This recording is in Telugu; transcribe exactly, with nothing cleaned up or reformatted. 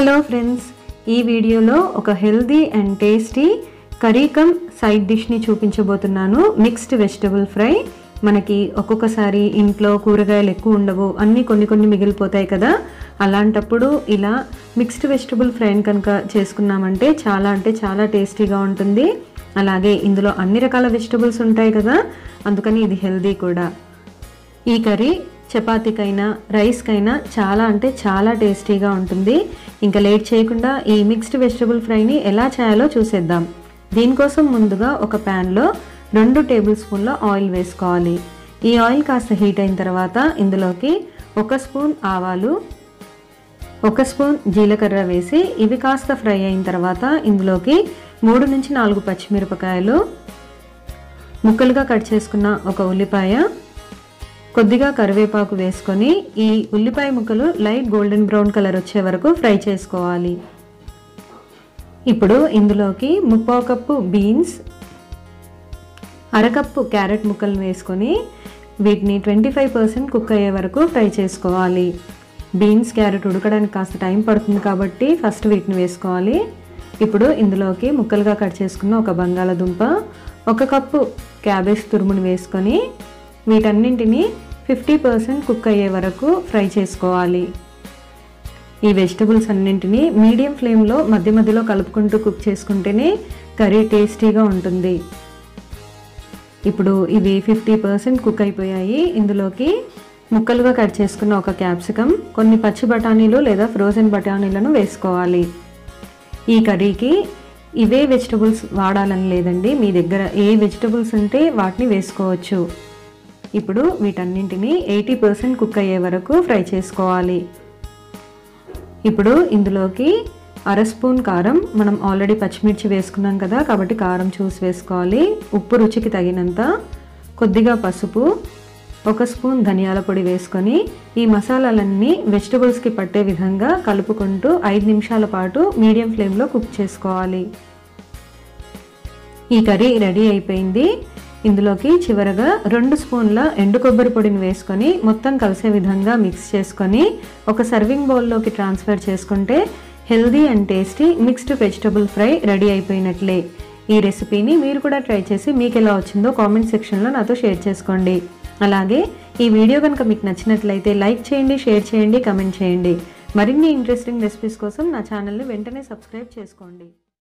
హలో ఫ్రెండ్స్, ఈ వీడియోలో ఒక healthy and tasty curry come side dish ని చూపించబోతున్నాను. Mixed vegetable fry. మనకి ఒక్కొక్కసారి ఇంట్లో కూరగాయలు ఎక్కువ ఉండవు, అన్ని కొన్ని కొన్ని మిగిలిపోతాయి కదా. అలాంటప్పుడు ఇలా మిక్స్డ్ వెజిటబుల్ ఫ్రైని కనుక చేసుకున్నామంటే చాలా అంటే చాలా టేస్టీగా ఉంటుంది. అలాగే ఇందులో అన్ని రకాల వెజిటబుల్స్ ఉంటాయి కదా, అందుకని ఇది హెల్దీ కూడా. ఈ కర్రీ చపాతీకైనా రైస్కైనా చాలా అంటే చాలా టేస్టీగా ఉంటుంది. ఇంకా లేట్ చేయకుండా ఈ మిక్స్డ్ వెజిటబుల్ ఫ్రైని ఎలా చేయాలో చూసేద్దాం. దీనికోసం ముందుగా ఒక ప్యాన్లో రెండు టేబుల్ స్పూన్ల ఆయిల్ వేసుకోవాలి. ఈ ఆయిల్ కాస్త హీట్ అయిన తర్వాత ఇందులోకి ఒక స్పూన్ ఆవాలు, ఒక స్పూన్ జీలకర్ర వేసి ఇవి కాస్త ఫ్రై అయిన తర్వాత ఇందులోకి మూడు నుంచి నాలుగు పచ్చిమిరపకాయలు, ముక్కలుగా కట్ చేసుకున్న ఒక ఉల్లిపాయ, కొద్దిగా కరివేపాకు వేసుకొని ఈ ఉల్లిపాయ ముక్కలు లైట్ గోల్డెన్ బ్రౌన్ కలర్ వచ్చే వరకు ఫ్రై చేసుకోవాలి. ఇప్పుడు ఇందులోకి ముప్పావు కప్పు బీన్స్, అరకప్పు క్యారెట్ ముక్కలను వేసుకొని వీటిని ట్వంటీ ఫైవ్ పర్సెంట్ కుక్ అయ్యే వరకు ఫ్రై చేసుకోవాలి. బీన్స్ క్యారెట్ ఉడకడానికి కాస్త టైం పడుతుంది కాబట్టి ఫస్ట్ వీటిని వేసుకోవాలి. ఇప్పుడు ఇందులోకి ముక్కలుగా కట్ చేసుకున్న ఒక బంగాళదుంప, ఒక కప్పు క్యాబేజ్ తురుమును వేసుకొని వీటన్నింటినీ ఫిఫ్టీ పర్సెంట్ కుక్ అయ్యే వరకు ఫ్రై చేసుకోవాలి. ఈ వెజిటబుల్స్ అన్నింటినీ మీడియం ఫ్లేమ్లో మధ్య మధ్యలో కలుపుకుంటూ కుక్ చేసుకుంటేనే కర్రీ టేస్టీగా ఉంటుంది. ఇప్పుడు ఇవి ఫిఫ్టీ పర్సెంట్ కుక్ అయిపోయాయి. ఇందులోకి ముక్కలుగా కట్ చేసుకున్న ఒక క్యాప్సికమ్, కొన్ని పచ్చి బఠానీలు లేదా ఫ్రోజన్ బఠానీలను వేసుకోవాలి. ఈ కర్రీకి ఇవే వెజిటబుల్స్ వాడాలని లేదండి, మీ దగ్గర ఏ వెజిటబుల్స్ ఉంటే వాటిని వేసుకోవచ్చు. ఇప్పుడు వీటన్నింటినీ ఎయిటీ పర్సెంట్ కుక్ అయ్యే వరకు ఫ్రై చేసుకోవాలి. ఇప్పుడు ఇందులోకి అర స్పూన్ కారం, మనం ఆల్రెడీ పచ్చిమిర్చి వేసుకున్నాం కదా కాబట్టి కారం చూసి వేసుకోవాలి. ఉప్పు రుచికి తగినంత, కొద్దిగా పసుపు, ఒక స్పూన్ ధనియాల పొడి వేసుకొని ఈ మసాలాలన్నీ వెజిటబుల్స్కి పట్టే విధంగా కలుపుకుంటూ ఐదు నిమిషాల పాటు మీడియం ఫ్లేమ్లో కుక్ చేసుకోవాలి. ఈ కర్రీ రెడీ అయిపోయింది. ఇందులోకి చివరగా రెండు స్పూన్ల ఎండు కొబ్బరి పొడిని వేసుకొని మొత్తం కలిసే విధంగా మిక్స్ చేసుకొని ఒక సర్వింగ్ బౌల్లోకి ట్రాన్స్ఫర్ చేసుకుంటే healthy and tasty mixed vegetable fry ready అయిపోయినట్లే. ఈ రెసిపీని మీరు కూడా ట్రై చేసి మీకు ఎలా వచ్చిందో కామెంట్ సెక్షన్లో నాతో షేర్ చేసుకోండి. అలాగే ఈ వీడియో కనుక మీకు నచ్చినట్లయితే లైక్ చేయండి, షేర్ చేయండి, కమెంట్ చేయండి. మరిన్ని ఇంట్రెస్టింగ్ రెసిపీస్ కోసం నా ఛానల్ని వెంటనే సబ్స్క్రైబ్ చేసుకోండి.